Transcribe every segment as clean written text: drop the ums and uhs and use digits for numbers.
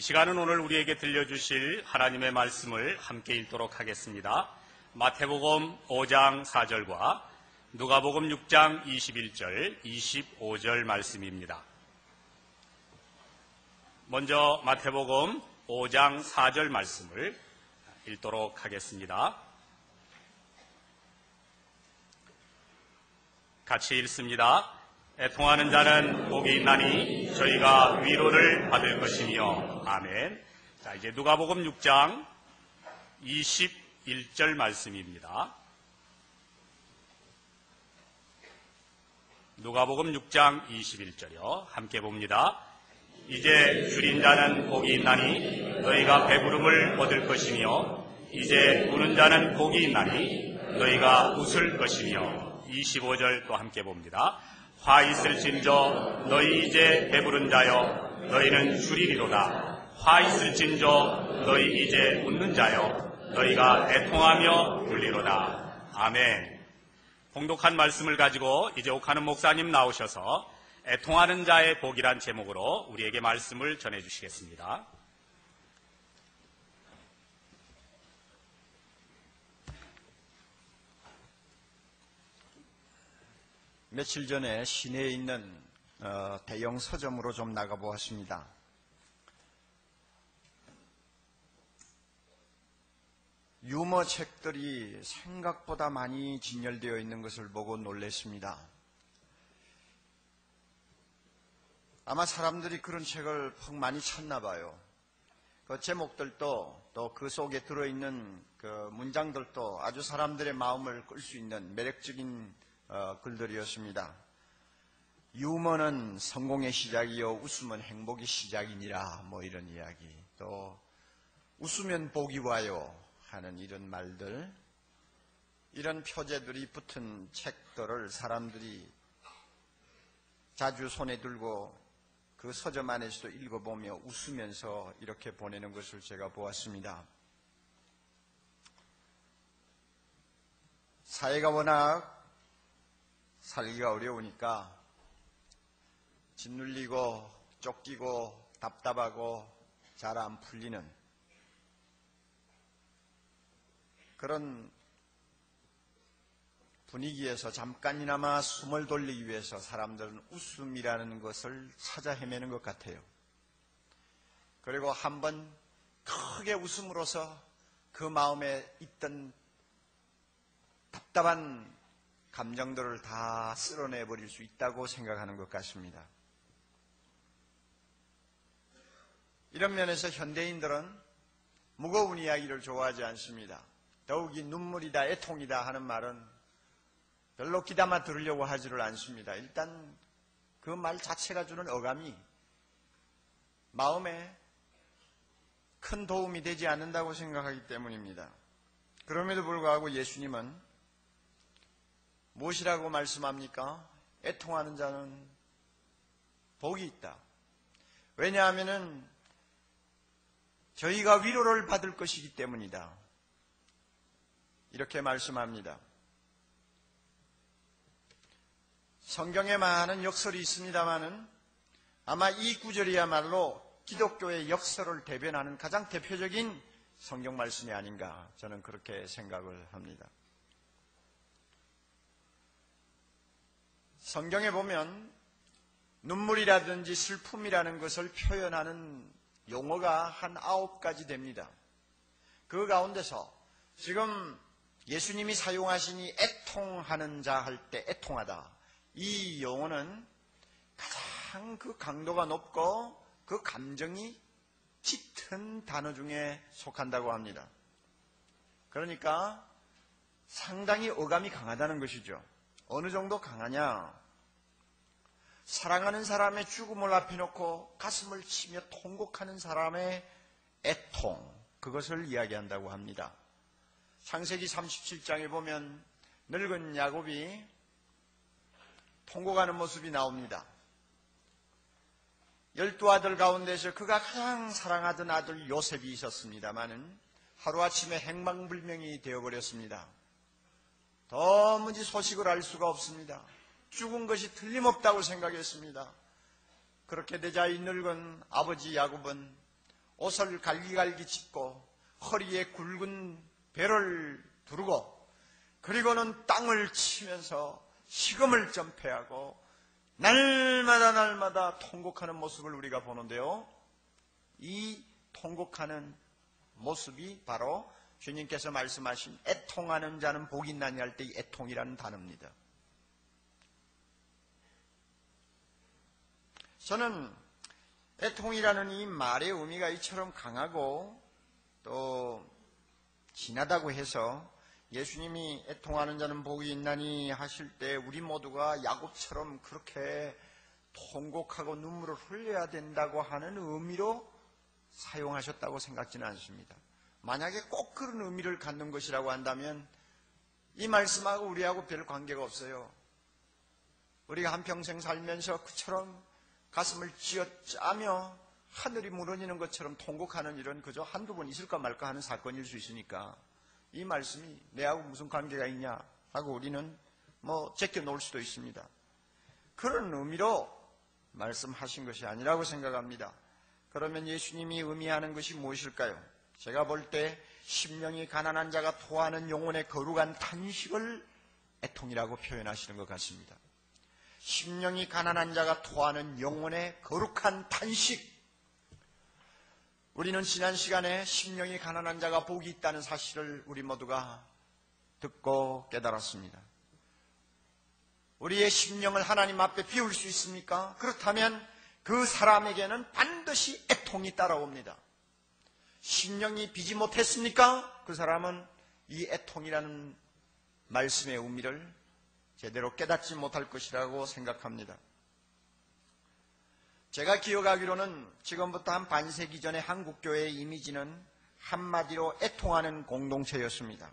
이 시간은 오늘 우리에게 들려주실 하나님의 말씀을 함께 읽도록 하겠습니다. 마태복음 5장 4절과 누가복음 6장 21절, 25절 말씀입니다. 먼저 마태복음 5장 4절 말씀을 읽도록 하겠습니다. 같이 읽습니다. 애통하는 자는 복이 있나니 저희가 위로를 받을 것이며. 아멘. 자, 이제 누가복음 6장 21절 말씀입니다. 누가복음 6장 21절이요. 함께 봅니다. 이제 줄인 자는 복이 있나니 너희가 배부름을 얻을 것이며, 이제 우는 자는 복이 있나니 너희가 웃을 것이며. 25절 또 함께 봅니다. 화 있을진저 너희 이제 배부른 자여 너희는 줄이리로다. 화 있을진저 너희 이제 웃는 자여 너희가 애통하며 울리로다. 아멘. 봉독한 말씀을 가지고 이제 옥한흠 목사님 나오셔서 애통하는 자의 복이란 제목으로 우리에게 말씀을 전해주시겠습니다. 며칠 전에 시내에 있는 대형 서점으로 좀 나가보았습니다. 유머 책들이 생각보다 많이 진열되어 있는 것을 보고 놀랐습니다. 아마 사람들이 그런 책을 푹 많이 찾나 봐요. 그 제목들도 또 그 속에 들어있는 그 문장들도 아주 사람들의 마음을 끌 수 있는 매력적인 글들이었습니다. 유머는 성공의 시작이요 웃음은 행복의 시작이니라, 뭐 이런 이야기, 또 웃으면 복이 와요 하는 이런 말들, 이런 표제들이 붙은 책들을 사람들이 자주 손에 들고 그 서점 안에서도 읽어보며 웃으면서 이렇게 보내는 것을 제가 보았습니다. 사회가 워낙 살기가 어려우니까 짓눌리고 쫓기고 답답하고 잘 안 풀리는 그런 분위기에서 잠깐이나마 숨을 돌리기 위해서 사람들은 웃음이라는 것을 찾아 헤매는 것 같아요. 그리고 한번 크게 웃음으로써 그 마음에 있던 답답한 감정들을 다 쓸어내버릴 수 있다고 생각하는 것 같습니다. 이런 면에서 현대인들은 무거운 이야기를 좋아하지 않습니다. 더욱이 눈물이다, 애통이다 하는 말은 별로 귀담아 들으려고 하지를 않습니다. 일단 그 말 자체가 주는 어감이 마음에 큰 도움이 되지 않는다고 생각하기 때문입니다. 그럼에도 불구하고 예수님은 무엇이라고 말씀합니까? 애통하는 자는 복이 있다. 왜냐하면은 저희가 위로를 받을 것이기 때문이다. 이렇게 말씀합니다. 성경에 많은 역설이 있습니다마는 아마 이 구절이야말로 기독교의 역설을 대변하는 가장 대표적인 성경 말씀이 아닌가, 저는 그렇게 생각을 합니다. 성경에 보면 눈물이라든지 슬픔이라는 것을 표현하는 용어가 한 9가지 됩니다. 그 가운데서 지금 예수님이 사용하신 이 애통하는 자 할 때 애통하다, 이 용어는 가장 그 강도가 높고 그 감정이 짙은 단어 중에 속한다고 합니다. 그러니까 상당히 어감이 강하다는 것이죠. 어느 정도 강하냐? 사랑하는 사람의 죽음을 앞에 놓고 가슴을 치며 통곡하는 사람의 애통, 그것을 이야기한다고 합니다. 창세기 37장에 보면 늙은 야곱이 통곡하는 모습이 나옵니다. 12아들 가운데서 그가 가장 사랑하던 아들 요셉이 있었습니다마는 하루아침에 행방불명이 되어버렸습니다. 도무지 소식을 알 수가 없습니다. 죽은 것이 틀림없다고 생각했습니다. 그렇게 되자 이 늙은 아버지 야곱은 옷을 갈기갈기 찢고 허리에 굵은 배를 두르고 그리고는 땅을 치면서 식음을 점패하고 날마다 통곡하는 모습을 우리가 보는데요. 이 통곡하는 모습이 바로 주님께서 말씀하신 애통하는 자는 복이 있나니 할 때 이 애통이라는 단어입니다. 저는 애통이라는 이 말의 의미가 이처럼 강하고 또 진하다고 해서 예수님이 애통하는 자는 복이 있나니 하실 때 우리 모두가 야곱처럼 그렇게 통곡하고 눈물을 흘려야 된다고 하는 의미로 사용하셨다고 생각지는 않습니다. 만약에 꼭 그런 의미를 갖는 것이라고 한다면 이 말씀하고 우리하고 별 관계가 없어요. 우리가 한평생 살면서 그처럼 가슴을 쥐어짜며 하늘이 무너지는 것처럼 통곡하는 일은 그저 한두 번 있을까 말까 하는 사건일 수 있으니까 이 말씀이 내하고 무슨 관계가 있냐 하고 우리는 제껴놓을 수도 있습니다. 그런 의미로 말씀하신 것이 아니라고 생각합니다. 그러면 예수님이 의미하는 것이 무엇일까요? 제가 볼 때 심령이 가난한 자가 토하는 영혼의 거룩한 탄식을 애통이라고 표현하시는 것 같습니다. 심령이 가난한 자가 토하는 영혼의 거룩한 탄식. 우리는 지난 시간에 심령이 가난한 자가 복이 있다는 사실을 우리 모두가 듣고 깨달았습니다. 우리의 심령을 하나님 앞에 비울 수 있습니까? 그렇다면 그 사람에게는 반드시 애통이 따라옵니다. 심령이 비지 못했습니까? 그 사람은 이 애통이라는 말씀의 의미를 제대로 깨닫지 못할 것이라고 생각합니다. 제가 기억하기로는 지금부터 한 반세기 전에 한국교회의 이미지는 한마디로 애통하는 공동체였습니다.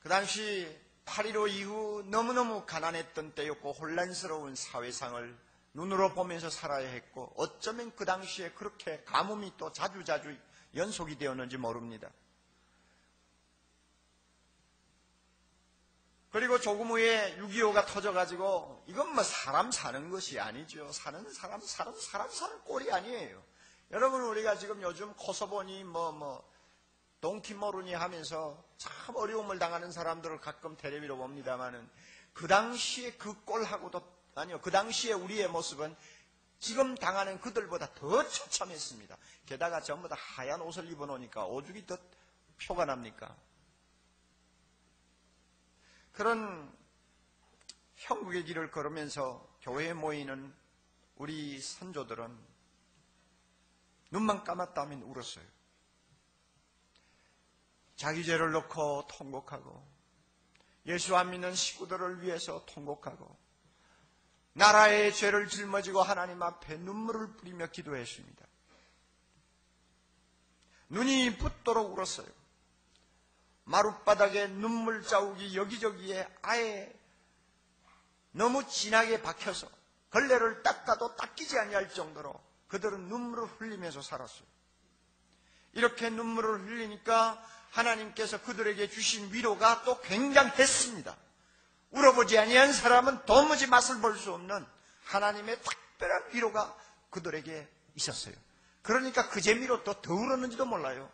그 당시 8.15 이후 너무너무 가난했던 때였고 혼란스러운 사회상을 눈으로 보면서 살아야 했고 어쩌면 그 당시에 그렇게 가뭄이 또 자주 연속이 되었는지 모릅니다. 그리고 조금 후에 6.25가 터져가지고 이건 사람 사는 것이 아니죠. 사는 사람 사는 꼴이 아니에요. 여러분 우리가 지금 요즘 코소보니 동티모르니 하면서 참 어려움을 당하는 사람들을 가끔 텔레비로 봅니다만은 그 당시에 그 꼴하고도 그 당시에 우리의 모습은 지금 당하는 그들보다 더 처참했습니다. 게다가 전부 다 하얀 옷을 입어놓으니까 오죽이 더 표가 납니까? 그런 형국의 길을 걸으면서 교회에 모이는 우리 선조들은 눈만 감았다 하면 울었어요. 자기 죄를 놓고 통곡하고 예수 안 믿는 식구들을 위해서 통곡하고 나라의 죄를 짊어지고 하나님 앞에 눈물을 뿌리며 기도했습니다. 눈이 붓도록 울었어요. 마룻바닥에 눈물 자국이 여기저기에 아예 너무 진하게 박혀서 걸레를 닦아도 닦이지 아니할 정도로 그들은 눈물을 흘리면서 살았어요. 이렇게 눈물을 흘리니까 하나님께서 그들에게 주신 위로가 또 굉장했습니다. 울어보지 아니한 사람은 도무지 맛을 볼 수 없는 하나님의 특별한 위로가 그들에게 있었어요. 그러니까 그 재미로 또 더 울었는지도 몰라요.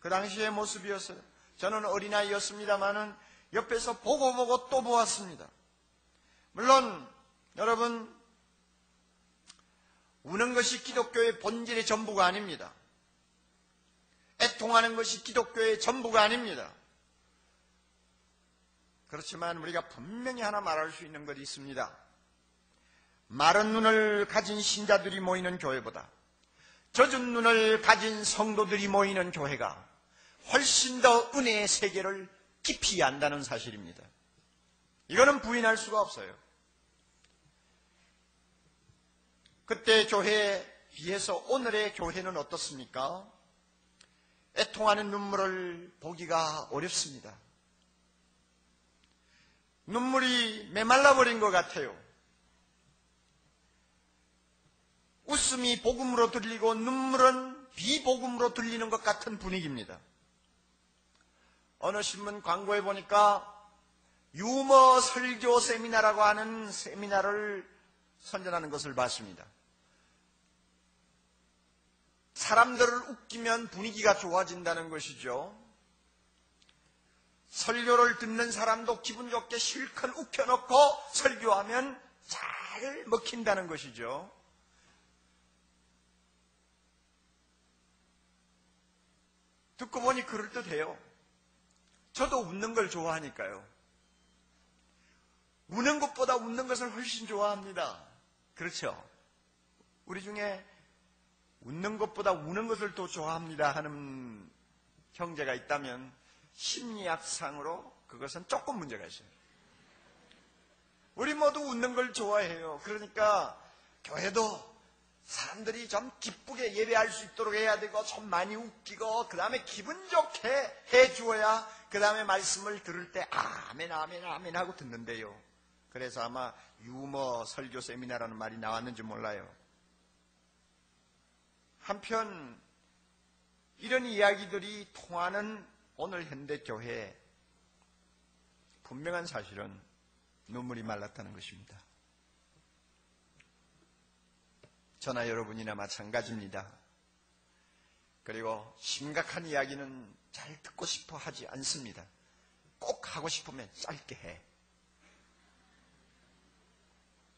그 당시의 모습이었어요. 저는 어린아이였습니다마는 옆에서 보고 또 보았습니다. 물론 여러분 우는 것이 기독교의 본질의 전부가 아닙니다. 애통하는 것이 기독교의 전부가 아닙니다. 그렇지만 우리가 분명히 하나 말할 수 있는 것이 있습니다. 마른 눈을 가진 신자들이 모이는 교회보다 젖은 눈을 가진 성도들이 모이는 교회가 훨씬 더 은혜의 세계를 깊이 안다는 사실입니다. 이거는 부인할 수가 없어요. 그때 교회에 비해서 오늘의 교회는 어떻습니까? 애통하는 눈물을 보기가 어렵습니다. 눈물이 메말라버린 것 같아요. 웃음이 복음으로 들리고 눈물은 비복음으로 들리는 것 같은 분위기입니다. 어느 신문 광고에 보니까 유머 설교 세미나라고 하는 세미나를 선전하는 것을 봤습니다. 사람들을 웃기면 분위기가 좋아진다는 것이죠. 설교를 듣는 사람도 기분 좋게 실컷 웃겨놓고 설교하면 잘 먹힌다는 것이죠. 듣고 보니 그럴듯해요. 저도 웃는 걸 좋아하니까요. 우는 것보다 웃는 것을 훨씬 좋아합니다. 그렇죠? 우리 중에 웃는 것보다 우는 것을 더 좋아합니다 하는 형제가 있다면 심리학상으로 그것은 조금 문제가 있어요. 우리 모두 웃는 걸 좋아해요. 그러니까 교회도 사람들이 좀 기쁘게 예배할 수 있도록 해야 되고 좀 많이 웃기고 그 다음에 기분 좋게 해주어야 그 다음에 말씀을 들을 때 아멘 아멘 아멘 하고 듣는데요. 그래서 아마 유머 설교 세미나라는 말이 나왔는지 몰라요. 한편 이런 이야기들이 통하는 오늘 현대교회에 분명한 사실은 눈물이 말랐다는 것입니다. 저나 여러분이나 마찬가지입니다. 그리고 심각한 이야기는 잘 듣고 싶어 하지 않습니다. 꼭 하고 싶으면 짧게 해.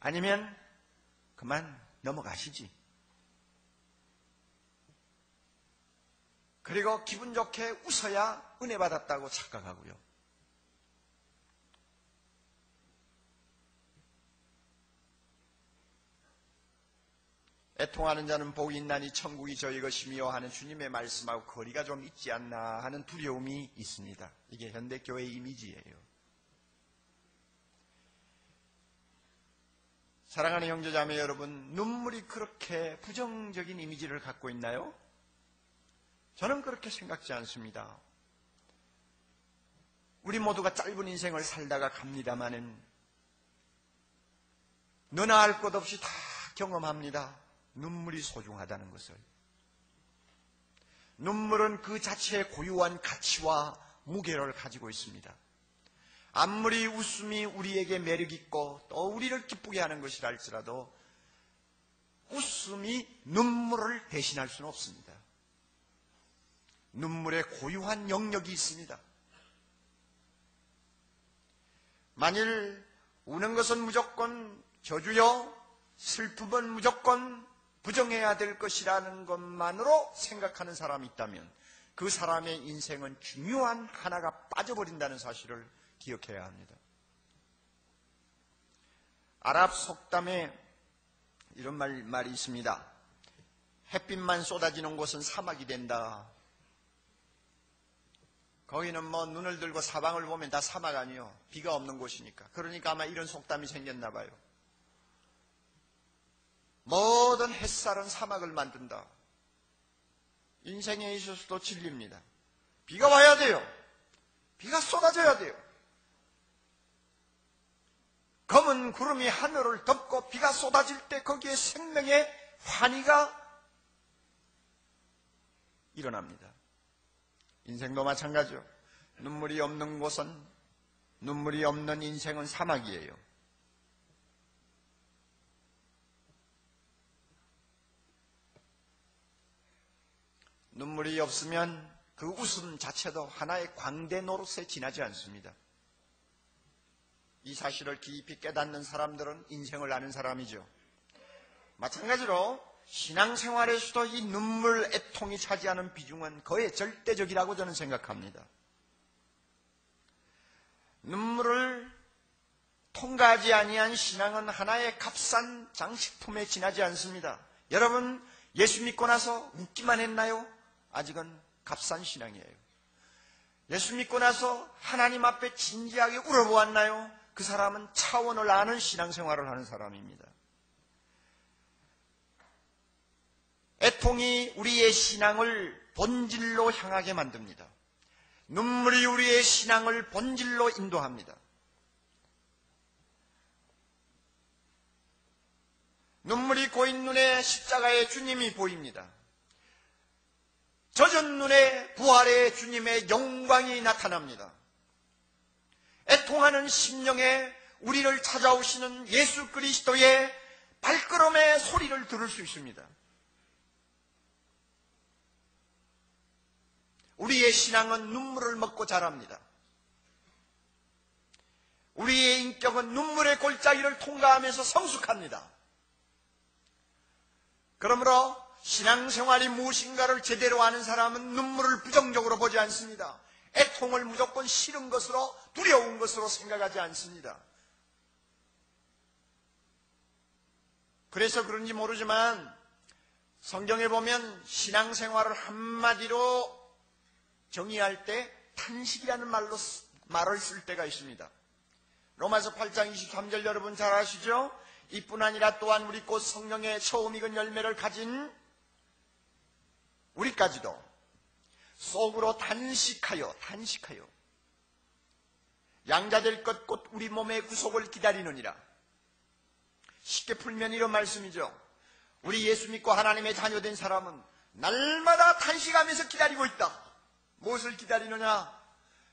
아니면 그만 넘어가시지. 그리고 기분 좋게 웃어야 은혜 받았다고 착각하고요. 애통하는 자는 복이 있나니 천국이 저희 것이며 하는 주님의 말씀하고 거리가 좀 있지 않나 하는 두려움이 있습니다. 이게 현대교회의 이미지예요. 사랑하는 형제자매 여러분, 눈물이 그렇게 부정적인 이미지를 갖고 있나요? 저는 그렇게 생각지 않습니다. 우리 모두가 짧은 인생을 살다가 갑니다마는 너나 할 것 없이 다 경험합니다. 눈물이 소중하다는 것을. 눈물은 그 자체의 고유한 가치와 무게를 가지고 있습니다. 아무리 웃음이 우리에게 매력있고 또 우리를 기쁘게 하는 것이랄지라도 웃음이 눈물을 대신할 수는 없습니다. 눈물의 고유한 영역이 있습니다. 만일 우는 것은 무조건 저주요, 슬픔은 무조건 부정해야 될 것이라는 것만으로 생각하는 사람이 있다면 그 사람의 인생은 중요한 하나가 빠져버린다는 사실을 기억해야 합니다. 아랍 속담에 이런 말이 있습니다. 햇빛만 쏟아지는 곳은 사막이 된다. 거기는 뭐 눈을 들고 사방을 보면 다 사막 아니요. 비가 없는 곳이니까. 그러니까 아마 이런 속담이 생겼나 봐요. 모든 햇살은 사막을 만든다. 인생에 있어서도 진리입니다. 비가 와야 돼요. 비가 쏟아져야 돼요. 검은 구름이 하늘을 덮고 비가 쏟아질 때 거기에 생명의 환희가 일어납니다. 인생도 마찬가지요. 눈물이 없는 곳은, 눈물이 없는 인생은 사막이에요. 눈물이 없으면 그 웃음 자체도 하나의 광대 노릇에 지나지 않습니다. 이 사실을 깊이 깨닫는 사람들은 인생을 아는 사람이죠. 마찬가지로 신앙생활에서도 이 눈물 애통이 차지하는 비중은 거의 절대적이라고 저는 생각합니다. 눈물을 통과하지 아니한 신앙은 하나의 값싼 장식품에 지나지 않습니다. 여러분, 예수 믿고 나서 웃기만 했나요? 아직은 값싼 신앙이에요. 예수 믿고 나서 하나님 앞에 진지하게 울어보았나요? 그 사람은 차원을 아는 신앙생활을 하는 사람입니다. 애통이 우리의 신앙을 본질로 향하게 만듭니다. 눈물이 우리의 신앙을 본질로 인도합니다. 눈물이 고인 눈에 십자가의 주님이 보입니다. 젖은 눈에 부활의 주님의 영광이 나타납니다. 애통하는 심령에 우리를 찾아오시는 예수 그리스도의 발걸음의 소리를 들을 수 있습니다. 우리의 신앙은 눈물을 먹고 자랍니다. 우리의 인격은 눈물의 골짜기를 통과하면서 성숙합니다. 그러므로 신앙생활이 무엇인가를 제대로 아는 사람은 눈물을 부정적으로 보지 않습니다. 애통을 무조건 싫은 것으로, 두려운 것으로 생각하지 않습니다. 그래서 그런지 모르지만 성경에 보면 신앙생활을 한마디로 정의할 때 탄식이라는 말로 말을 쓸 때가 있습니다. 로마서 8장 23절 여러분 잘 아시죠? 이뿐 아니라 또한 우리 꽃 성령의 처음 익은 열매를 가진 우리까지도 속으로 탄식하여 양자될 것 곧 우리 몸의 구속을 기다리느니라. 쉽게 풀면 이런 말씀이죠. 우리 예수 믿고 하나님의 자녀된 사람은 날마다 탄식하면서 기다리고 있다. 무엇을 기다리느냐?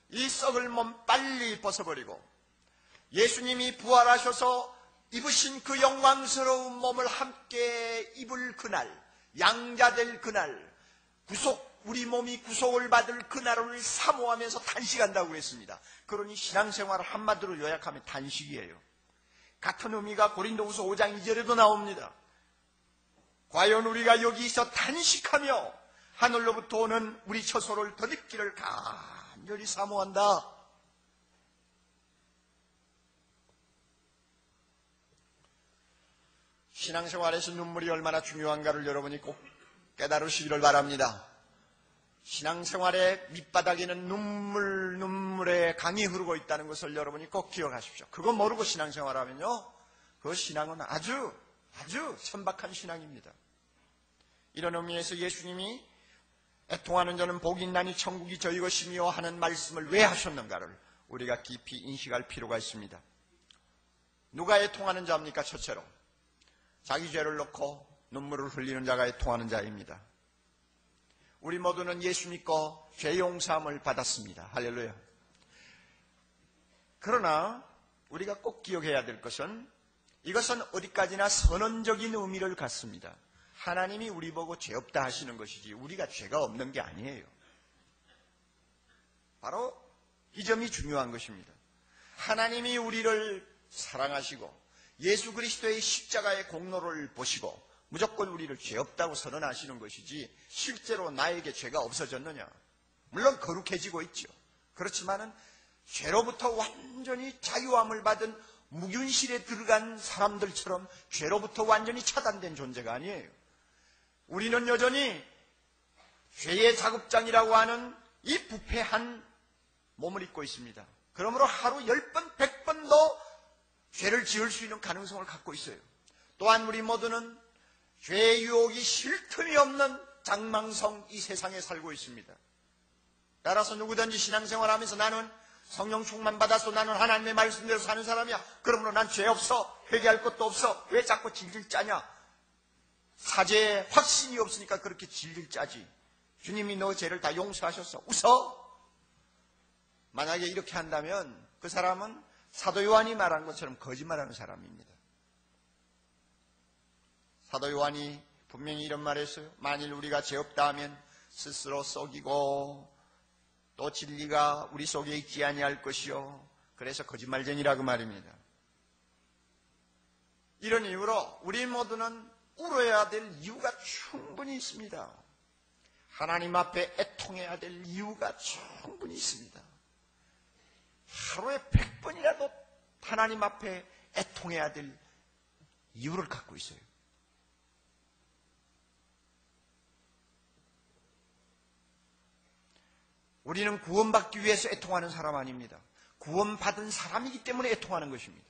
이 썩을 몸 빨리 벗어버리고 예수님이 부활하셔서 입으신 그 영광스러운 몸을 함께 입을 그날, 양자될 그날, 우리 몸이 구속을 받을 그날을 사모하면서 탄식한다고 그랬습니다. 그러니 신앙생활을 한마디로 요약하면 탄식이에요. 같은 의미가 고린도후서 5장 2절에도 나옵니다. 과연 우리가 여기서 탄식하며 하늘로부터 오는 우리 처소를 덧입기를 간절히 사모한다. 신앙생활에서 눈물이 얼마나 중요한가를 여러분이 꼭 깨달으시기를 바랍니다. 신앙생활의 밑바닥에는 눈물의 강이 흐르고 있다는 것을 여러분이 꼭 기억하십시오. 그거 모르고 신앙생활하면요, 그 신앙은 아주 천박한 신앙입니다. 이런 의미에서 예수님이 애통하는 자는 복이 있나니 천국이 저희 것이며 하는 말씀을 왜 하셨는가를 우리가 깊이 인식할 필요가 있습니다. 누가 애통하는 자입니까? 첫째로 자기 죄를 놓고 눈물을 흘리는 자가 애통하는 자입니다. 우리 모두는 예수 믿고 죄 용서함을 받았습니다. 할렐루야. 그러나 우리가 꼭 기억해야 될 것은 이것은 어디까지나 선언적인 의미를 갖습니다. 하나님이 우리 보고 죄 없다 하시는 것이지 우리가 죄가 없는 게 아니에요. 바로 이 점이 중요한 것입니다. 하나님이 우리를 사랑하시고 예수 그리스도의 십자가의 공로를 보시고 무조건 우리를 죄 없다고 선언하시는 것이지 실제로 나에게 죄가 없어졌느냐? 물론 거룩해지고 있죠. 그렇지만은 죄로부터 완전히 자유함을 받은 무균실에 들어간 사람들처럼 죄로부터 완전히 차단된 존재가 아니에요. 우리는 여전히 죄의 자급장이라고 하는 이 부패한 몸을 입고 있습니다. 그러므로 하루 10번, 100번도 죄를 지을 수 있는 가능성을 갖고 있어요. 또한 우리 모두는 죄의 유혹이 쉴 틈이 없는 장망성 이 세상에 살고 있습니다. 따라서 누구든지 신앙생활하면서 나는 성령 충만 받아서 나는 하나님의 말씀대로 사는 사람이야. 그러므로 난 죄 없어. 회개할 것도 없어. 왜 자꾸 질질 짜냐? 사죄에 확신이 없으니까 그렇게 질질 짜지. 주님이 너 죄를 다 용서하셨어. 웃어. 만약에 이렇게 한다면 그 사람은 사도 요한이 말한 것처럼 거짓말하는 사람입니다. 사도 요한이 분명히 이런 말을 했어요. 만일 우리가 죄 없다 하면 스스로 속이고 또 진리가 우리 속에 있지 아니할 것이요. 그래서 거짓말쟁이라고 말입니다. 이런 이유로 우리 모두는 울어야 될 이유가 충분히 있습니다. 하나님 앞에 애통해야 될 이유가 충분히 있습니다. 하루에 100번이라도 하나님 앞에 애통해야 될 이유를 갖고 있어요. 우리는 구원받기 위해서 애통하는 사람 아닙니다. 구원받은 사람이기 때문에 애통하는 것입니다.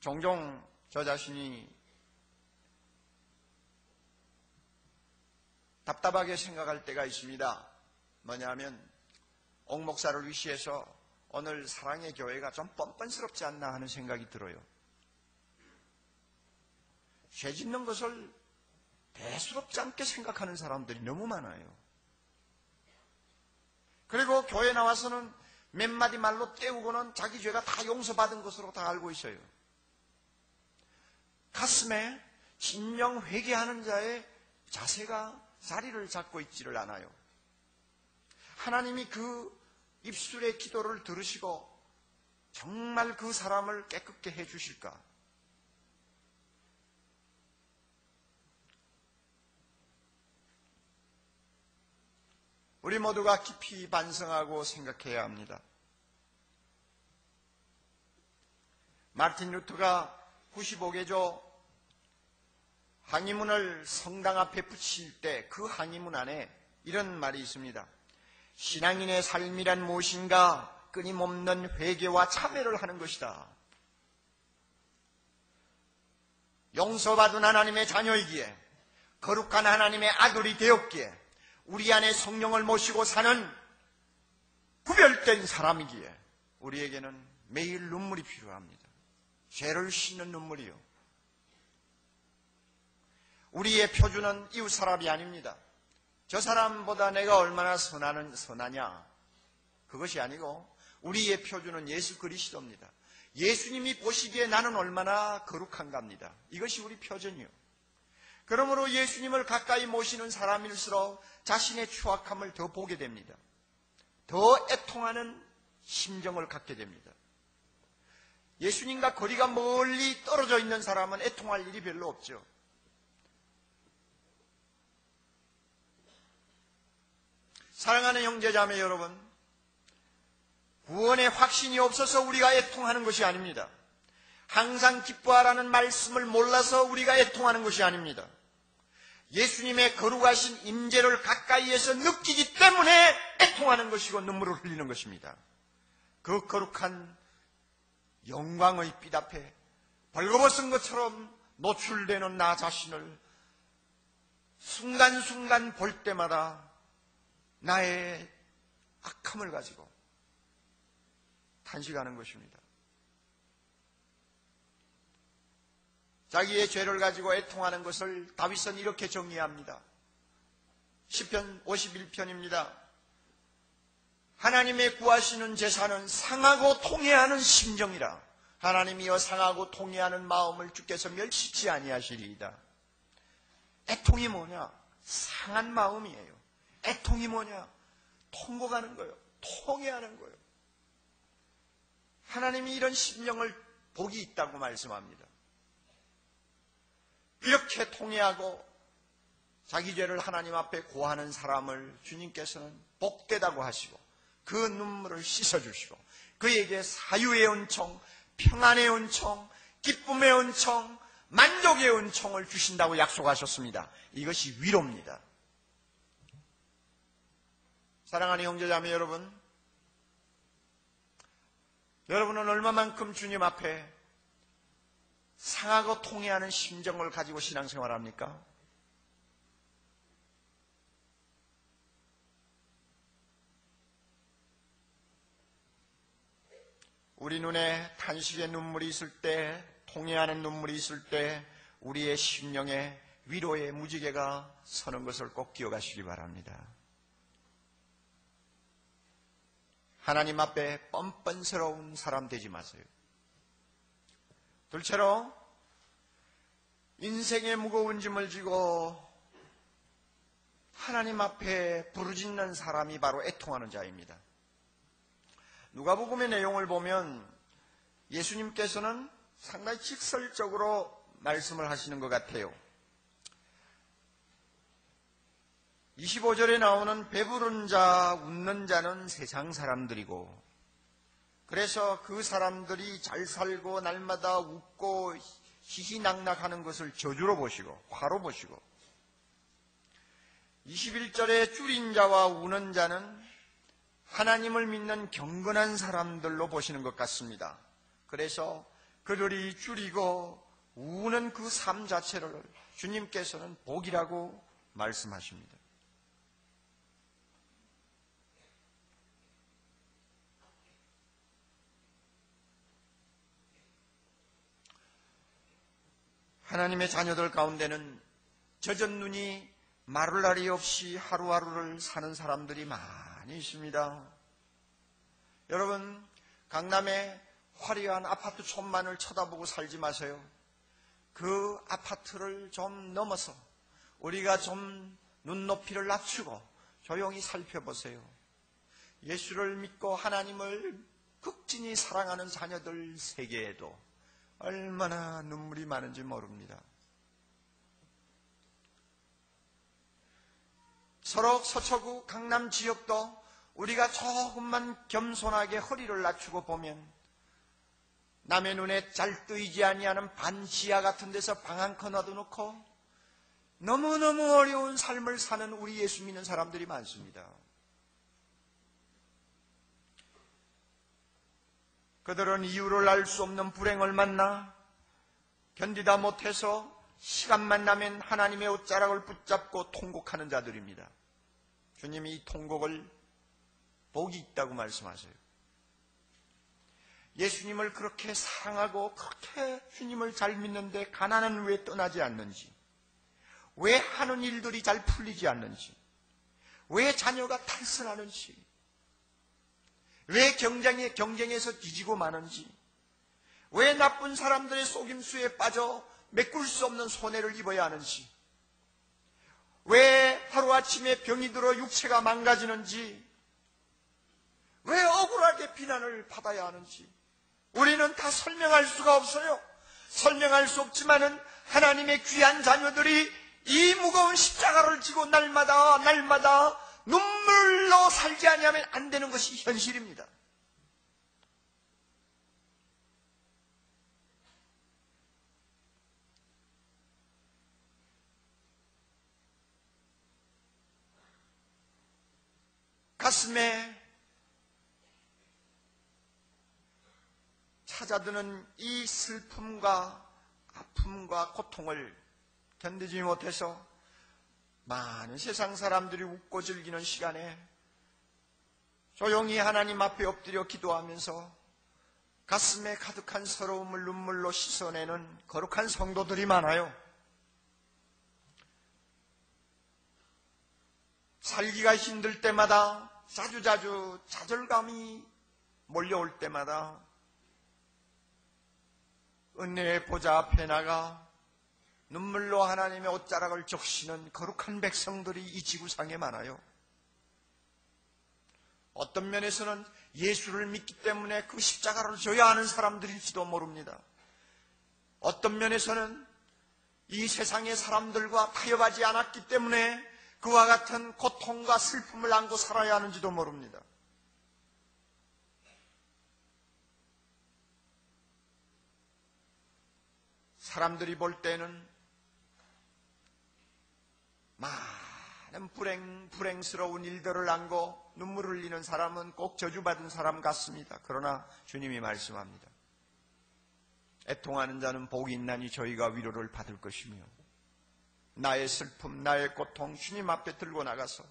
종종 저 자신이 답답하게 생각할 때가 있습니다. 뭐냐면 옥 목사를 위시해서 오늘 사랑의 교회가 좀 뻔뻔스럽지 않나 하는 생각이 들어요. 죄 짓는 것을 대수롭지 않게 생각하는 사람들이 너무 많아요. 그리고 교회 나와서는 몇 마디 말로 때우고는 자기 죄가 다 용서받은 것으로 다 알고 있어요. 가슴에 진정 회개하는 자의 자세가 자리를 잡고 있지를 않아요. 하나님이 그 입술의 기도를 들으시고 정말 그 사람을 깨끗게 해주실까? 우리 모두가 깊이 반성하고 생각해야 합니다. 마르틴 루터가 95개조 항의문을 성당 앞에 붙일 때 그 항의문 안에 이런 말이 있습니다. 신앙인의 삶이란 무엇인가? 끊임없는 회개와 참회를 하는 것이다. 용서받은 하나님의 자녀이기에 거룩한 하나님의 아들이 되었기에 우리 안에 성령을 모시고 사는 구별된 사람이기에 우리에게는 매일 눈물이 필요합니다. 죄를 씻는 눈물이요. 우리의 표준은 이웃 사람이 아닙니다. 저 사람보다 내가 얼마나 선하냐 그것이 아니고 우리의 표준은 예수 그리스도입니다. 예수님이 보시기에 나는 얼마나 거룩한가입니다. 이것이 우리 표준이요. 그러므로 예수님을 가까이 모시는 사람일수록 자신의 추악함을 더 보게 됩니다. 더 애통하는 심정을 갖게 됩니다. 예수님과 거리가 멀리 떨어져 있는 사람은 애통할 일이 별로 없죠. 사랑하는 형제자매 여러분, 구원의 확신이 없어서 우리가 애통하는 것이 아닙니다. 항상 기뻐하라는 말씀을 몰라서 우리가 애통하는 것이 아닙니다. 예수님의 거룩하신 임재를 가까이에서 느끼기 때문에 애통하는 것이고 눈물을 흘리는 것입니다. 그 거룩한 영광의 빛 앞에 벌거벗은 것처럼 노출되는 나 자신을 순간순간 볼 때마다 나의 악함을 가지고 탄식하는 것입니다. 자기의 죄를 가지고 애통하는 것을 다윗은 이렇게 정의합니다. 시편 51편입니다. 하나님의 구하시는 제사는 상하고 통해하는 심정이라. 하나님이여 상하고 통해하는 마음을 주께서 멸시치 아니하시리이다. 애통이 뭐냐? 상한 마음이에요. 애통이 뭐냐? 통곡하는 거예요. 통해하는 거예요. 하나님이 이런 심령을 복이 있다고 말씀합니다. 이렇게 통회하고 자기 죄를 하나님 앞에 고하는 사람을 주님께서는 복되다고 하시고 그 눈물을 씻어주시고 그에게 사유의 은총, 평안의 은총, 기쁨의 은총, 만족의 은총을 주신다고 약속하셨습니다. 이것이 위로입니다. 사랑하는 형제자매 여러분, 여러분은 얼마만큼 주님 앞에 상하고 통해하는 심정을 가지고 신앙생활합니까? 우리 눈에 탄식의 눈물이 있을 때, 통해하는 눈물이 있을 때 우리의 심령에 위로의 무지개가 서는 것을 꼭 기억하시기 바랍니다. 하나님 앞에 뻔뻔스러운 사람 되지 마세요. 둘째로, 인생의 무거운 짐을 지고 하나님 앞에 부르짖는 사람이 바로 애통하는 자입니다. 누가복음의 내용을 보면 예수님께서는 상당히 직설적으로 말씀을 하시는 것 같아요. 25절에 나오는 배부른 자, 웃는 자는 세상 사람들이고, 그래서 그 사람들이 잘 살고 날마다 웃고 희희낙낙하는 것을 저주로 보시고 화로 보시고, 21절에 줄인 자와 우는 자는 하나님을 믿는 경건한 사람들로 보시는 것 같습니다. 그래서 그들이 줄이고 우는 그 삶 자체를 주님께서는 복이라고 말씀하십니다. 하나님의 자녀들 가운데는 젖은 눈이 마를 날이 없이 하루하루를 사는 사람들이 많이 있습니다. 여러분, 강남의 화려한 아파트촌만을 쳐다보고 살지 마세요. 그 아파트를 좀 넘어서 우리가 좀 눈높이를 낮추고 조용히 살펴보세요. 예수를 믿고 하나님을 극진히 사랑하는 자녀들 세계에도 얼마나 눈물이 많은지 모릅니다. 서로 서초구 강남 지역도 우리가 조금만 겸손하게 허리를 낮추고 보면 남의 눈에 잘 뜨이지 아니하는 반시야 같은 데서 방 한 컷 놔둬놓고 너무너무 어려운 삶을 사는 우리 예수 믿는 사람들이 많습니다. 그들은 이유를 알 수 없는 불행을 만나 견디다 못해서 시간만 나면 하나님의 옷자락을 붙잡고 통곡하는 자들입니다. 주님이 이 통곡을 복이 있다고 말씀하세요. 예수님을 그렇게 사랑하고 그렇게 주님을 잘 믿는데 가난은 왜 떠나지 않는지, 왜 하는 일들이 잘 풀리지 않는지, 왜 자녀가 탈선하는지, 왜 경쟁에서 뒤지고 마는지, 왜 나쁜 사람들의 속임수에 빠져 메꿀 수 없는 손해를 입어야 하는지, 왜 하루아침에 병이 들어 육체가 망가지는지, 왜 억울하게 비난을 받아야 하는지 우리는 다 설명할 수가 없어요. 설명할 수 없지만은 하나님의 귀한 자녀들이 이 무거운 십자가를 지고 날마다 눈물로 살지 아니하면 안 되는 것이 현실입니다. 가슴에 찾아드는 이 슬픔과 아픔과 고통을 견디지 못해서 많은 세상 사람들이 웃고 즐기는 시간에 조용히 하나님 앞에 엎드려 기도하면서 가슴에 가득한 서러움을 눈물로 씻어내는 거룩한 성도들이 많아요. 살기가 힘들 때마다 자주자주 좌절감이 몰려올 때마다 은혜의 보좌 앞에 나가 눈물로 하나님의 옷자락을 적시는 거룩한 백성들이 이 지구상에 많아요. 어떤 면에서는 예수를 믿기 때문에 그 십자가를 져야 하는 사람들일지도 모릅니다. 어떤 면에서는 이 세상의 사람들과 타협하지 않았기 때문에 그와 같은 고통과 슬픔을 안고 살아야 하는지도 모릅니다. 사람들이 볼 때는 많은 불행스러운 일들을 안고 눈물을 흘리는 사람은 꼭 저주받은 사람 같습니다. 그러나 주님이 말씀합니다. 애통하는 자는 복이 있나니 저희가 위로를 받을 것이며 나의 슬픔, 나의 고통 주님 앞에 들고 나가서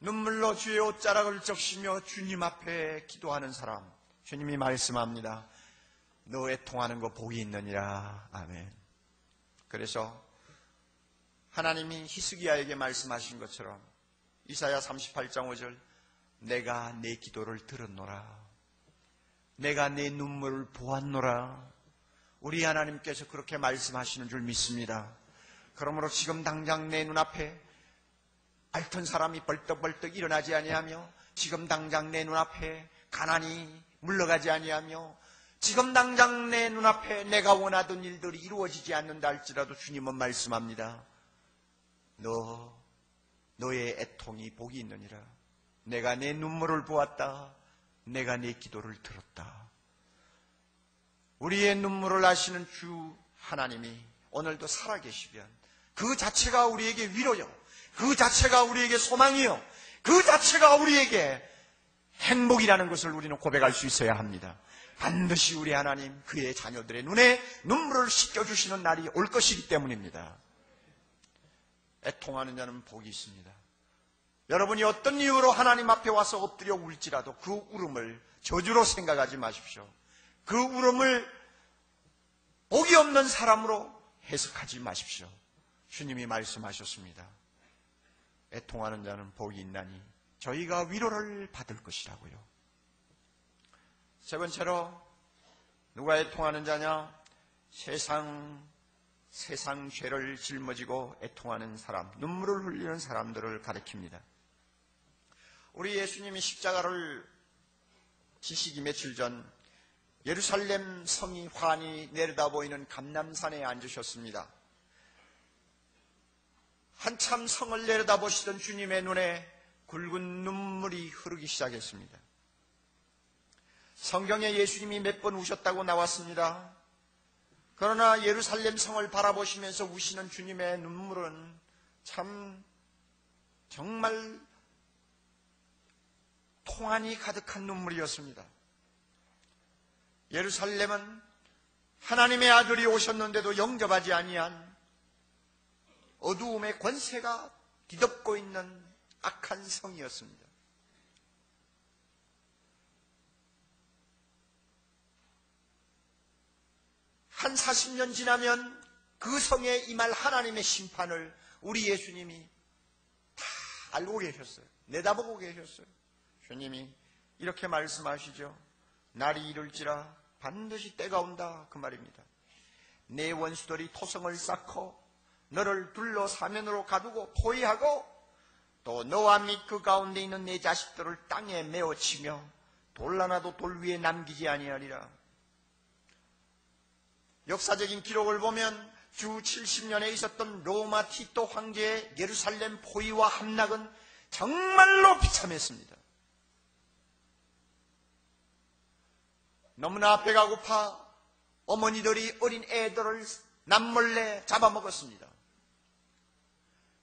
눈물로 주의 옷자락을 적시며 주님 앞에 기도하는 사람, 주님이 말씀합니다. 너 애통하는 거 복이 있느니라. 아멘. 그래서 하나님이 히스기야에게 말씀하신 것처럼 이사야 38장 5절 내가 내 기도를 들었노라. 내가 내 눈물을 보았노라. 우리 하나님께서 그렇게 말씀하시는 줄 믿습니다. 그러므로 지금 당장 내 눈앞에 앓던 사람이 벌떡벌떡 일어나지 아니하며 지금 당장 내 눈앞에 가난이 물러가지 아니하며 지금 당장 내 눈앞에 내가 원하던 일들이 이루어지지 않는다 할지라도 주님은 말씀합니다. 너의 애통이 복이 있느니라. 내가 내 눈물을 보았다. 내가 내 기도를 들었다. 우리의 눈물을 아시는 주 하나님이 오늘도 살아계시면 그 자체가 우리에게 위로요. 그 자체가 우리에게 소망이요. 그 자체가 우리에게 행복이라는 것을 우리는 고백할 수 있어야 합니다. 반드시 우리 하나님 그의 자녀들의 눈에 눈물을 씻겨주시는 날이 올 것이기 때문입니다. 애통하는 자는 복이 있습니다. 여러분이 어떤 이유로 하나님 앞에 와서 엎드려 울지라도 그 울음을 저주로 생각하지 마십시오. 그 울음을 복이 없는 사람으로 해석하지 마십시오. 주님이 말씀하셨습니다. 애통하는 자는 복이 있나니 저희가 위로를 받을 것이라고요. 세 번째로 누가 애통하는 자냐? 세상 죄를 짊어지고 애통하는 사람, 눈물을 흘리는 사람들을 가리킵니다. 우리 예수님이 십자가를 지시기 며칠 전 예루살렘 성이 환히 내려다보이는 감람산에 앉으셨습니다. 한참 성을 내려다보시던 주님의 눈에 굵은 눈물이 흐르기 시작했습니다. 성경에 예수님이 몇 번 우셨다고 나왔습니다. 그러나 예루살렘 성을 바라보시면서 우시는 주님의 눈물은 참 정말 통안이 가득한 눈물이었습니다. 예루살렘은 하나님의 아들이 오셨는데도 영접하지 아니한 어두움의 권세가 뒤덮고 있는 악한 성이었습니다. 한 40년 지나면 그 성에 임할 하나님의 심판을 우리 예수님이 다 알고 계셨어요. 내다보고 계셨어요. 주님이 이렇게 말씀하시죠. 날이 이룰지라 반드시 때가 온다, 그 말입니다. 내 원수들이 토성을 쌓고 너를 둘러 사면으로 가두고 포위하고 또 너와 및 그 가운데 있는 내 자식들을 땅에 메어치며 돌 하나도 돌 위에 남기지 아니하리라. 역사적인 기록을 보면 주 70년에 있었던 로마 티토 황제의 예루살렘 포위와 함락은 정말로 비참했습니다. 너무나 배가 고파 어머니들이 어린 애들을 남몰래 잡아먹었습니다.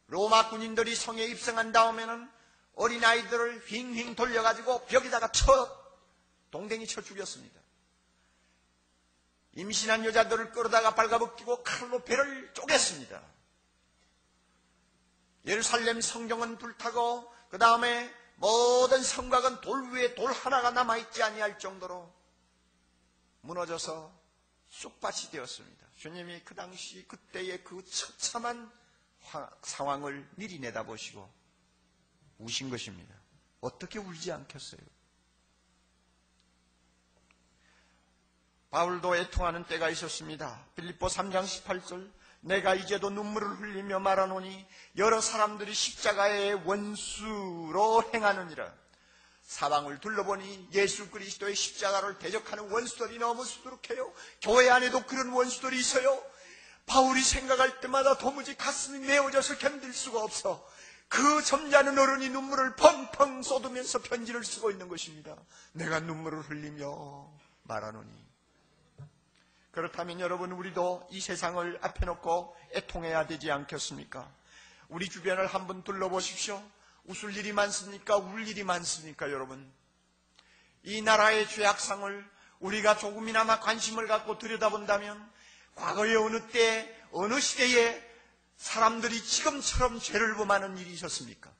로마 군인들이 성에 입성한 다음에는 어린아이들을 휑휑 돌려가지고 벽에다가 동댕이 쳐 죽였습니다. 임신한 여자들을 끌어다가 발가벗기고 칼로 배를 쪼갰습니다. 예루살렘 성경은 불타고 그 다음에 모든 성곽은 돌 위에 돌 하나가 남아있지 아니할 정도로 무너져서 쑥밭이 되었습니다. 주님이 그 당시 그때의 그 처참한 상황을 미리 내다보시고 우신 것입니다. 어떻게 울지 않겠어요? 바울도 애통하는 때가 있었습니다. 빌립보 3장 18절, 내가 이제도 눈물을 흘리며 말하노니 여러 사람들이 십자가의 원수로 행하느니라. 사방을 둘러보니 예수 그리스도의 십자가를 대적하는 원수들이 너무 수두룩해요. 교회 안에도 그런 원수들이 있어요. 바울이 생각할 때마다 도무지 가슴이 메어져서 견딜 수가 없어 그 점잖은 어른이 눈물을 펑펑 쏟으면서 편지를 쓰고 있는 것입니다. 내가 눈물을 흘리며 말하노니. 그렇다면 여러분, 우리도 이 세상을 앞에 놓고 애통해야 되지 않겠습니까? 우리 주변을 한번 둘러보십시오. 웃을 일이 많습니까? 울 일이 많습니까? 여러분, 이 나라의 죄악상을 우리가 조금이나마 관심을 갖고 들여다본다면 과거의 어느 때, 어느 시대에 사람들이 지금처럼 죄를 범하는 일이 있었습니까?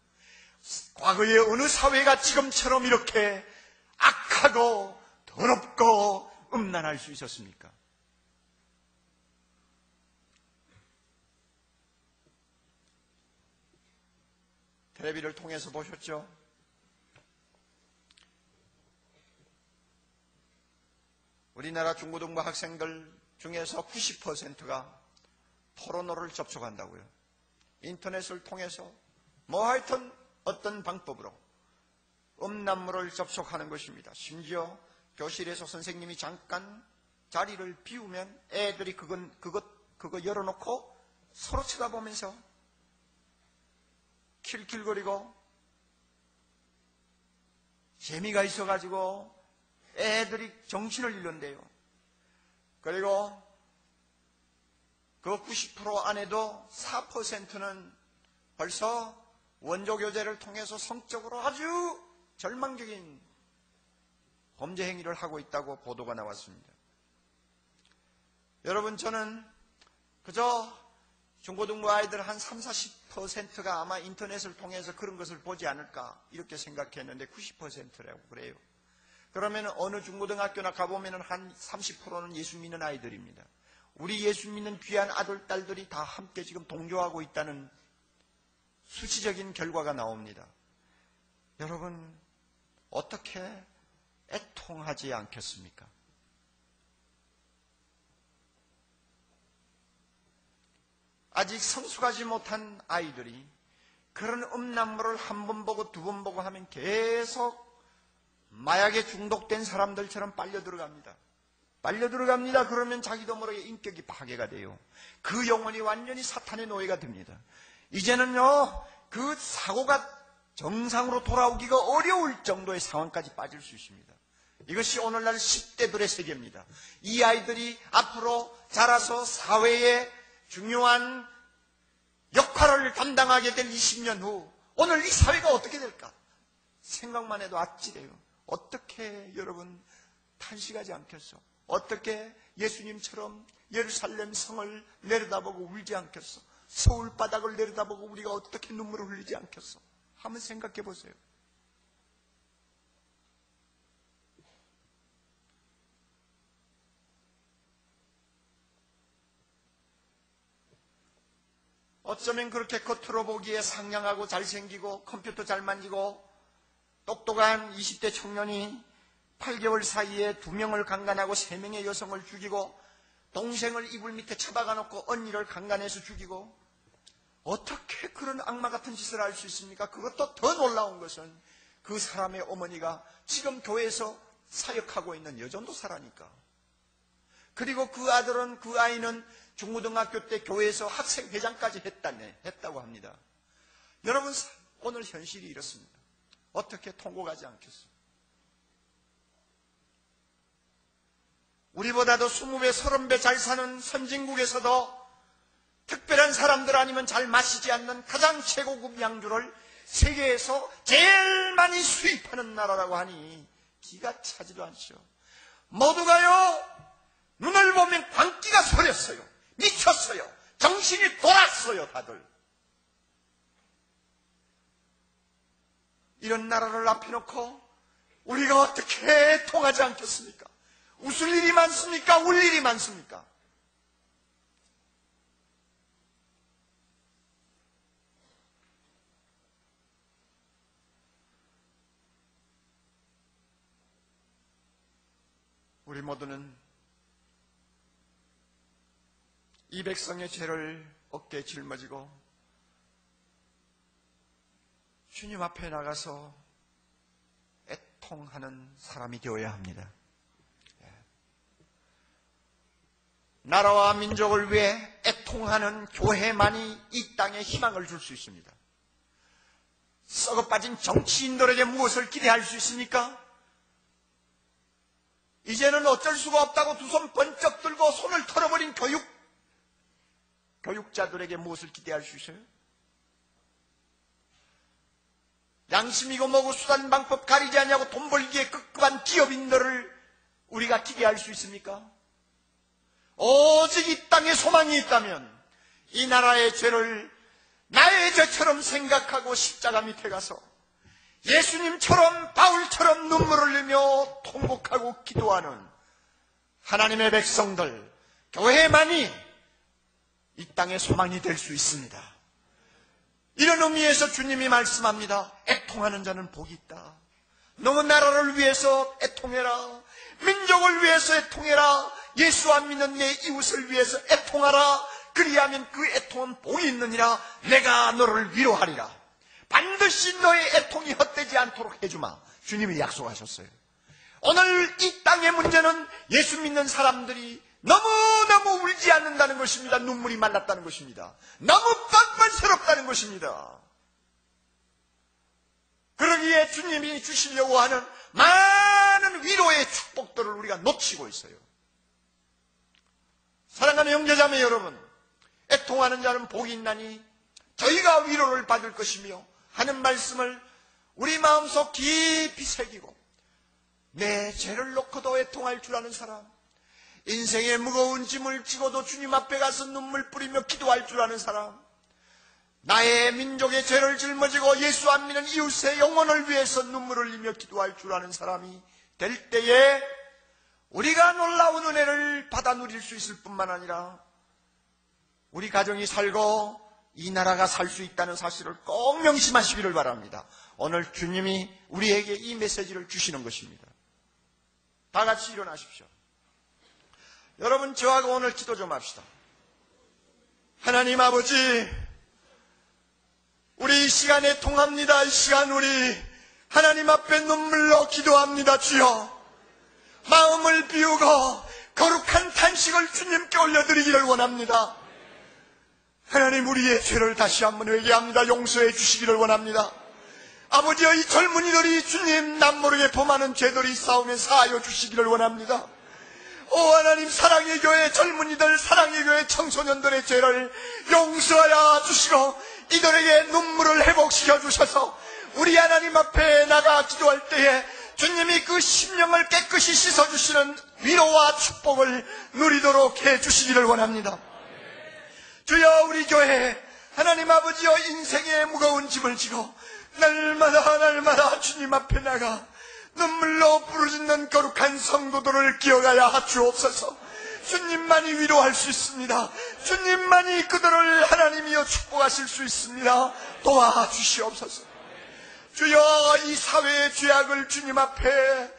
과거의 어느 사회가 지금처럼 이렇게 악하고 더럽고 음란할 수 있었습니까? 텔레비를 통해서 보셨죠? 우리나라 중고등부 학생들 중에서 90%가 포르노를 접촉한다고요. 인터넷을 통해서 뭐 하여튼 어떤 방법으로 음란물을 접촉하는 것입니다. 심지어 교실에서 선생님이 잠깐 자리를 비우면 애들이 그거 열어놓고 서로 쳐다보면서 킬킬거리고 재미가 있어가지고 애들이 정신을 잃는데요. 그리고 그 90% 안에도 4%는 벌써 원조교제를 통해서 성적으로 아주 절망적인 범죄 행위를 하고 있다고 보도가 나왔습니다. 여러분, 저는 그저 중고등부 아이들 한 30-40%가 아마 인터넷을 통해서 그런 것을 보지 않을까 이렇게 생각했는데 90%라고 그래요. 그러면 어느 중고등학교나 가보면 한 30%는 예수 믿는 아이들입니다. 우리 예수 믿는 귀한 아들, 딸들이 다 함께 지금 동조하고 있다는 수치적인 결과가 나옵니다. 여러분, 어떻게 애통하지 않겠습니까? 아직 성숙하지 못한 아이들이 그런 음란물을 한 번 보고 두 번 보고 하면 계속 마약에 중독된 사람들처럼 빨려 들어갑니다. 빨려 들어갑니다. 그러면 자기도 모르게 인격이 파괴가 돼요. 그 영혼이 완전히 사탄의 노예가 됩니다. 이제는요, 그 사고가 정상으로 돌아오기가 어려울 정도의 상황까지 빠질 수 있습니다. 이것이 오늘날 10대들의 세계입니다. 이 아이들이 앞으로 자라서 사회에 중요한 역할을 담당하게 될 20년 후 오늘 이 사회가 어떻게 될까? 생각만 해도 아찔해요. 어떻게 여러분 탄식하지 않겠어? 어떻게 예수님처럼 예루살렘 성을 내려다보고 울지 않겠어? 서울 바닥을 내려다보고 우리가 어떻게 눈물을 흘리지 않겠어? 한번 생각해 보세요. 어쩌면 그렇게 겉으로 보기에 상냥하고 잘생기고 컴퓨터 잘 만지고 똑똑한 20대 청년이 8개월 사이에 2명을 강간하고 3명의 여성을 죽이고 동생을 이불 밑에 처박아 놓고 언니를 강간해서 죽이고 어떻게 그런 악마 같은 짓을 할 수 있습니까? 그것도 더 놀라운 것은 그 사람의 어머니가 지금 교회에서 사역하고 있는 여전도사라니까. 그리고 그 아들은, 그 아이는 중고등학교 때 교회에서 학생회장까지 했다고 합니다. 여러분, 오늘 현실이 이렇습니다. 어떻게 통곡하지 않겠어요? 우리보다도 20배, 30배 잘 사는 선진국에서도 특별한 사람들 아니면 잘 마시지 않는 가장 최고급 양주를 세계에서 제일 많이 수입하는 나라라고 하니 기가 차지도 않죠. 모두가요, 눈을 보면 광기가 서렸어요. 미쳤어요. 정신이 돌았어요, 다들. 이런 나라를 앞에 놓고 우리가 어떻게 통하지 않겠습니까? 웃을 일이 많습니까? 울 일이 많습니까? 우리 모두는 이 백성의 죄를 어깨에 짊어지고 주님 앞에 나가서 애통하는 사람이 되어야 합니다. 나라와 민족을 위해 애통하는 교회만이 이 땅에 희망을 줄 수 있습니다. 썩어빠진 정치인들에게 무엇을 기대할 수 있습니까? 이제는 어쩔 수가 없다고 두 손 번쩍 들고 손을 털어버린 교육자들에게 무엇을 기대할 수 있어요? 양심이고 뭐고 수단 방법 가리지 않냐고 돈 벌기에 급급한 기업인들을 우리가 기대할 수 있습니까? 오직 이 땅에 소망이 있다면 이 나라의 죄를 나의 죄처럼 생각하고 십자가 밑에 가서 예수님처럼 바울처럼 눈물을 흘리며 통곡하고 기도하는 하나님의 백성들, 교회만이 이 땅의 소망이 될 수 있습니다. 이런 의미에서 주님이 말씀합니다. 애통하는 자는 복이 있다. 너는 나라를 위해서 애통해라. 민족을 위해서 애통해라. 예수 안 믿는 내 이웃을 위해서 애통하라. 그리하면 그 애통은 복이 있느니라. 내가 너를 위로하리라. 반드시 너의 애통이 헛되지 않도록 해주마. 주님이 약속하셨어요. 오늘 이 땅의 문제는 예수 믿는 사람들이 너무너무 울지 않는다는 것입니다. 눈물이 말랐다는 것입니다. 너무 뻔뻔스럽다는 것입니다. 그러기에 주님이 주시려고 하는 많은 위로의 축복들을 우리가 놓치고 있어요. 사랑하는 형제자매 여러분, 애통하는 자는 복이 있나니 저희가 위로를 받을 것이며 하는 말씀을 우리 마음속 깊이 새기고 내 죄를 놓고도 애통할 줄 아는 사람, 인생의 무거운 짐을 지고도 주님 앞에 가서 눈물 뿌리며 기도할 줄 아는 사람, 나의 민족의 죄를 짊어지고 예수 안 믿는 이웃의 영혼을 위해서 눈물을 흘리며 기도할 줄 아는 사람이 될 때에 우리가 놀라운 은혜를 받아 누릴 수 있을 뿐만 아니라 우리 가정이 살고 이 나라가 살 수 있다는 사실을 꼭 명심하시기를 바랍니다. 오늘 주님이 우리에게 이 메시지를 주시는 것입니다. 다 같이 일어나십시오. 여러분, 저하고 오늘 기도 좀 합시다. 하나님 아버지, 우리 이 시간에 통합니다. 이 시간 우리 하나님 앞에 눈물로 기도합니다. 주여, 마음을 비우고 거룩한 탄식을 주님께 올려드리기를 원합니다. 하나님, 우리의 죄를 다시 한번 회개합니다. 용서해 주시기를 원합니다. 아버지여, 이 젊은이들이 주님 남모르게 범하는 죄들이 싸우며 사하여 주시기를 원합니다. 오 하나님, 사랑의 교회 젊은이들, 사랑의 교회 청소년들의 죄를 용서하여 주시고 이들에게 눈물을 회복시켜 주셔서 우리 하나님 앞에 나가 기도할 때에 주님이 그 심령을 깨끗이 씻어주시는 위로와 축복을 누리도록 해주시기를 원합니다. 주여, 우리 교회에 하나님 아버지여 인생의 무거운 짐을 지고 날마다 주님 앞에 나가 눈물로 부르짖는 거룩한 성도들을 기억하여 하옵소서. 주님만이 위로할 수 있습니다. 주님만이 그들을 하나님이여 축복하실 수 있습니다. 도와주시옵소서. 주여, 이 사회의 죄악을 주님 앞에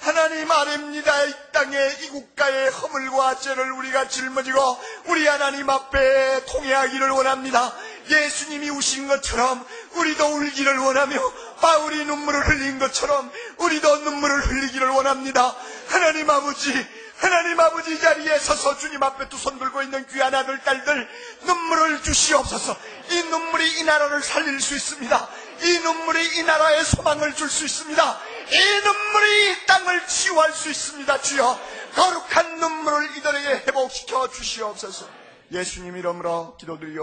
하나님 아닙니다. 이 땅의 이 국가의 허물과 죄를 우리가 짊어지고 우리 하나님 앞에 통회하기를 원합니다. 예수님이 우신 것처럼 우리도 울기를 원하며, 바울이 눈물을 흘린 것처럼 우리도 눈물을 흘리기를 원합니다. 하나님 아버지, 하나님 아버지, 자리에 서서 주님 앞에 두 손 들고 있는 귀한 아들, 딸들 눈물을 주시옵소서. 이 눈물이 이 나라를 살릴 수 있습니다. 이 눈물이 이 나라에 소망을 줄 수 있습니다. 이 눈물이 이 땅을 치유할 수 있습니다. 주여, 거룩한 눈물을 이들에게 회복시켜 주시옵소서. 예수님 이름으로 기도드리옵소서.